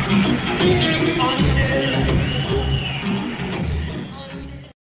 Until